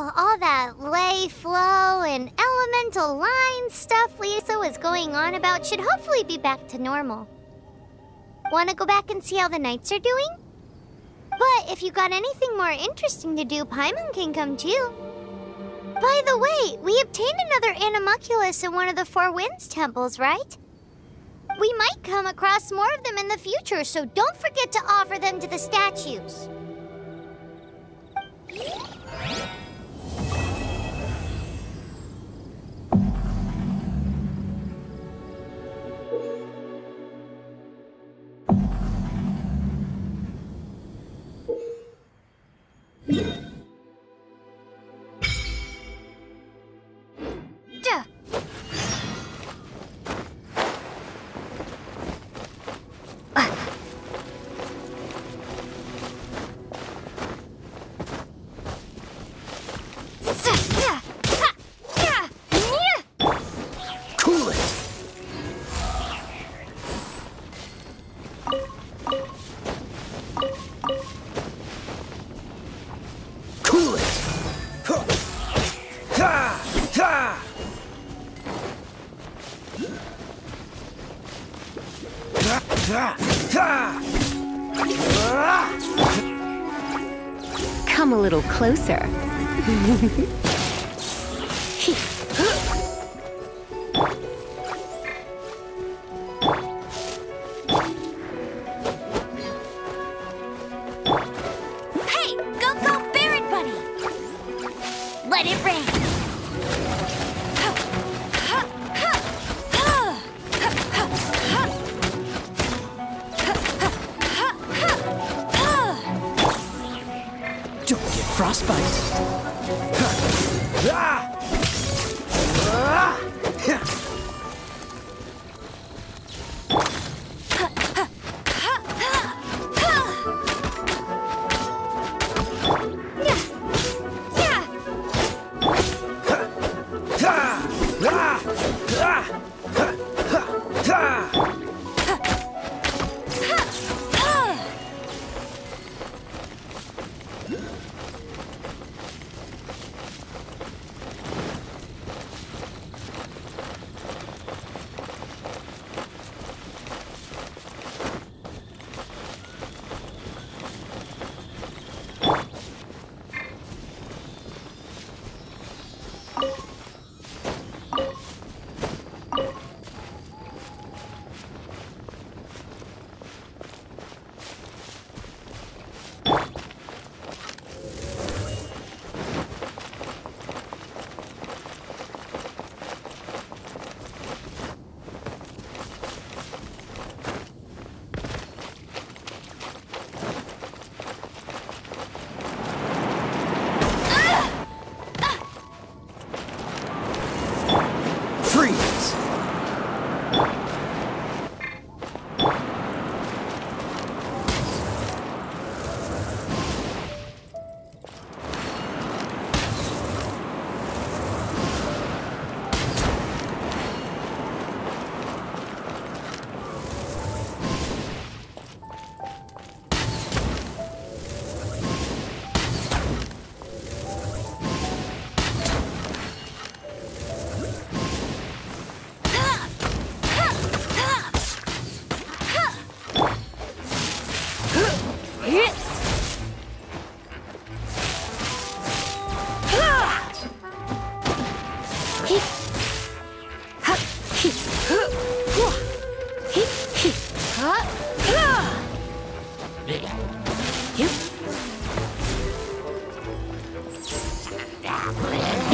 Wow, all that lay, flow, and elemental line stuff Lisa was going on about should hopefully be back to normal. Wanna go back and see how the knights are doing? But if you got anything more interesting to do, Paimon can come too. By the way, we obtained another Anamuculus in one of the Four Winds temples, right? We might come across more of them in the future, so don't forget to offer them to the statues. Come a little closer.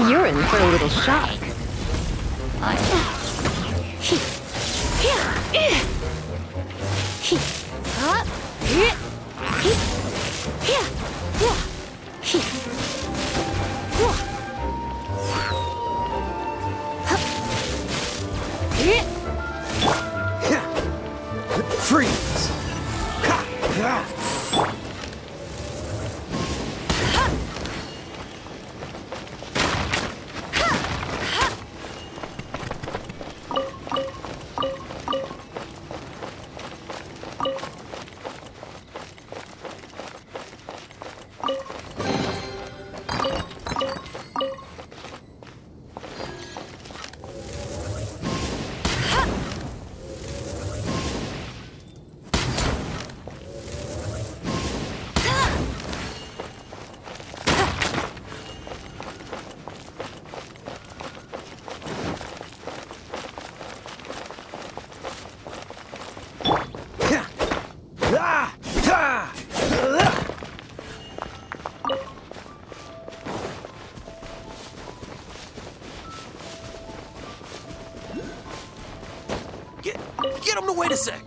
You're in for a little shock. Freeze! get him to wait a sec.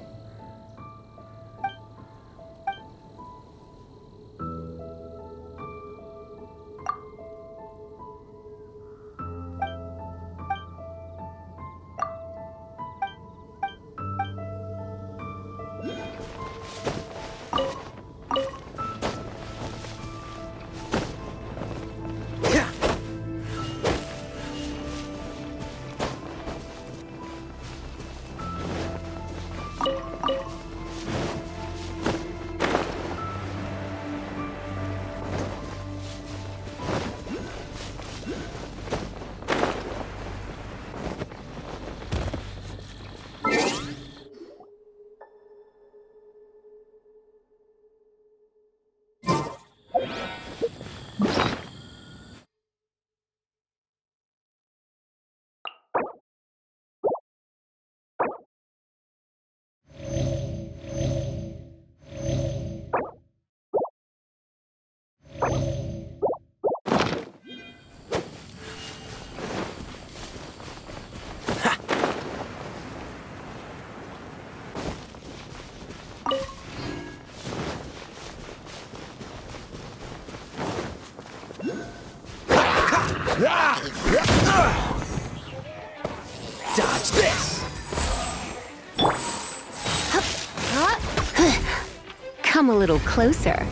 Dodge this! Come a little closer.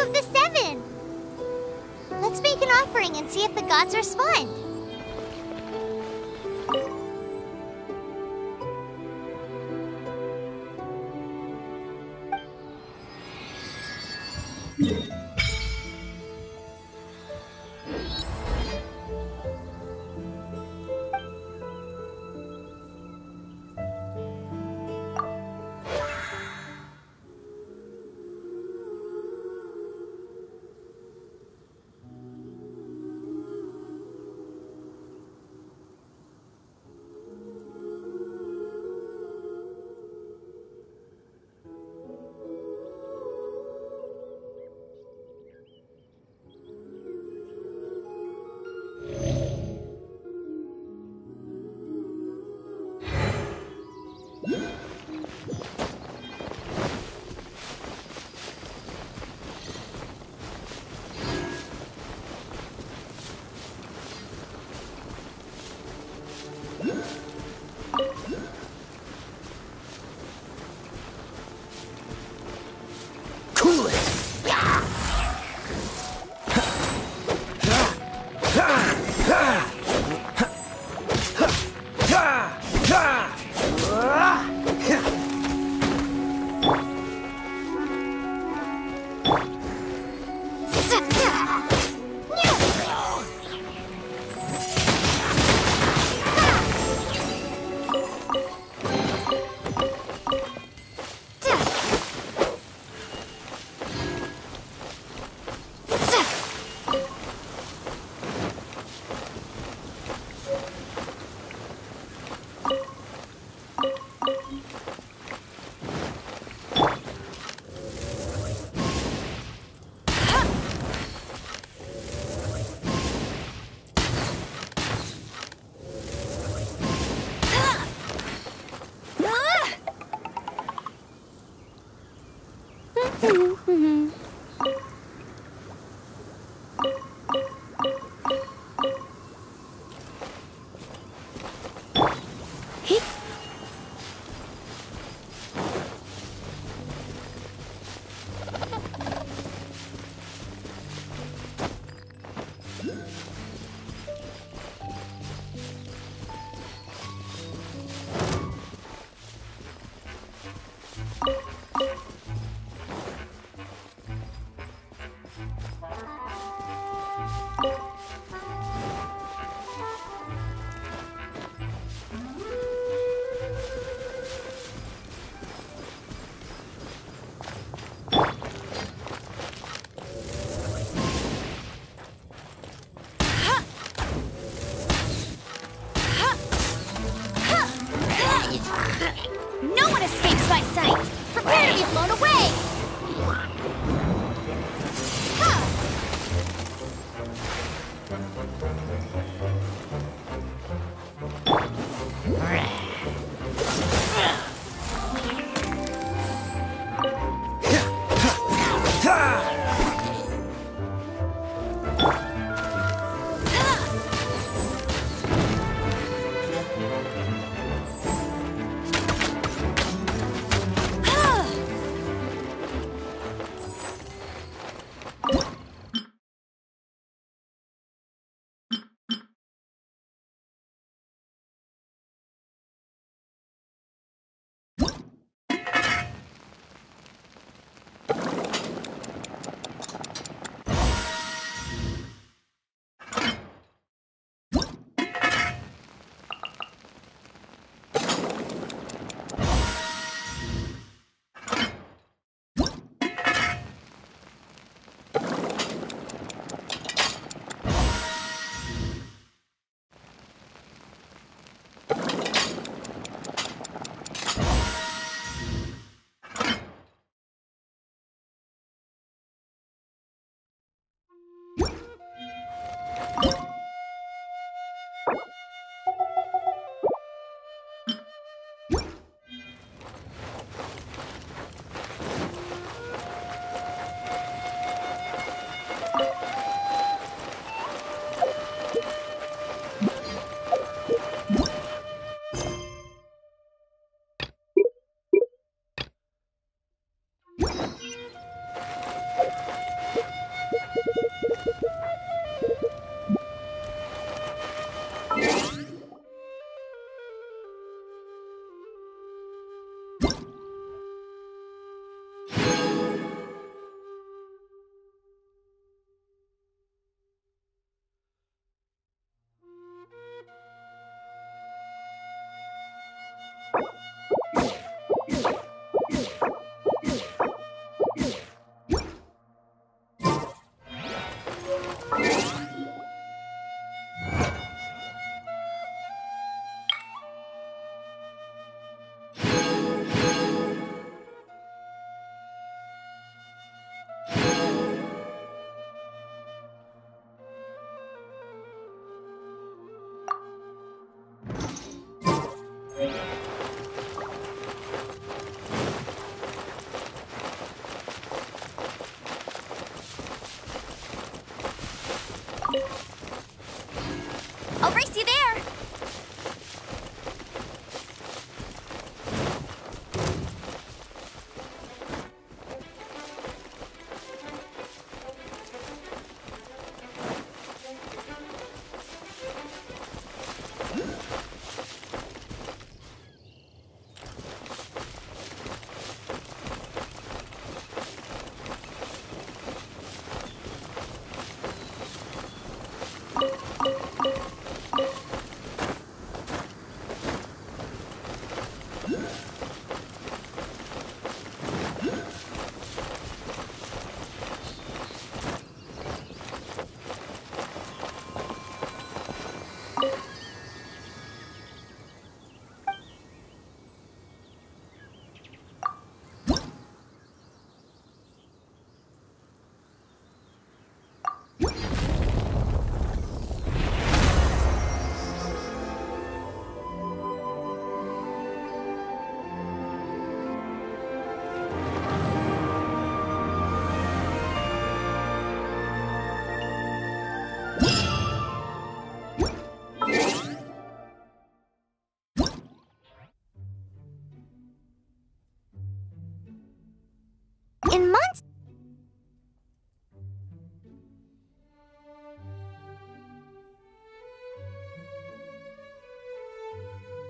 Of the seven. Let's make an offering and see if the gods respond.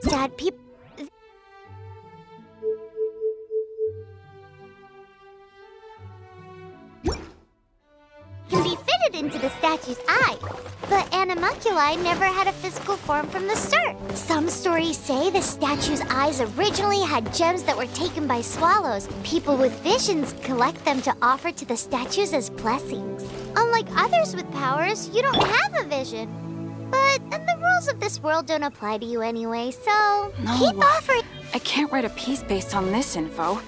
Dad, people... can be fitted into the statue's eyes. But Anamunculi never had a physical form from the start. Some stories say the statue's eyes originally had gems that were taken by swallows. People with visions collect them to offer to the statues as blessings. Unlike others with powers, you don't have a vision. But the rules of this world don't apply to you anyway, so keep offering. I can't write a piece based on this info.